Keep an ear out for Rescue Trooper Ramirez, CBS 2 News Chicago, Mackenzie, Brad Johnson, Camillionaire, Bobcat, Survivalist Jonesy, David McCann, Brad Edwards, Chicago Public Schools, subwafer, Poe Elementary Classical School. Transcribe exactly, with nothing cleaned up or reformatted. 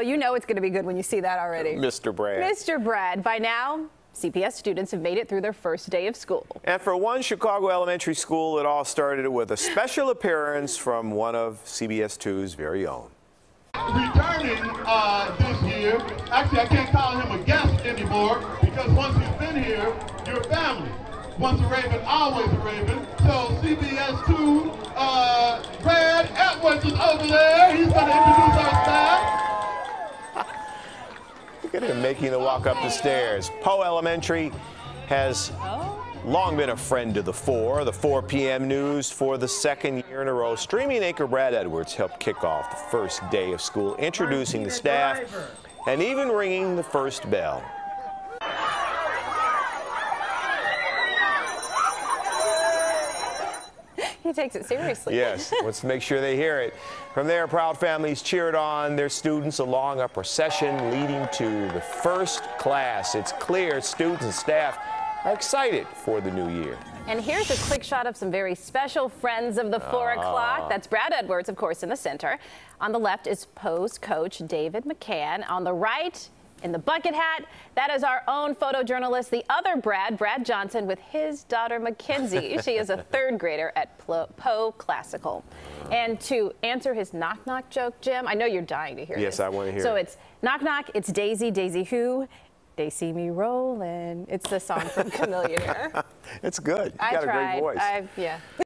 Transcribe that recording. Oh, you know it's going to be good when you see that already. Mister Brad. Mister Brad. By now, C P S students have made it through their first day of school. And for one Chicago elementary school, it all started with a special appearance from one of C B S two's very own. Returning uh, this year, actually I can't call him a guest anymore, because once you've been here, you're family. Once a Raven, always a Raven. So C B S two, uh, Brad Edwards is over there. He's going to introduce our staff. Look at him making the walk up the stairs. Poe Elementary has long been a friend to the four. The four P M news for the second year in a row. Streaming anchor Brad Edwards helped kick off the first day of school, introducing the staff and even ringing the first bell. He takes it seriously. Yes, let's make sure they hear it. From there, proud families cheered on their students along a procession leading to the first class. It's clear students and staff are excited for the new year. And here's a quick shot of some very special friends of the four uh, o'clock. That's Brad Edwards, of course, in the center. On the left is Poe's coach, David McCann. On the right, in the bucket hat, that is our own photojournalist, the other Brad, Brad Johnson, with his daughter, Mackenzie. She is a third grader at Poe Classical. And to answer his knock-knock joke, Jim, I know you're dying to hear yes, this. Yes, I want to hear so it. So it's knock-knock, it's Daisy, Daisy who? They see me rolling. It's the song from Camillionaire. It's good. You I got tried. a great voice. I've, yeah.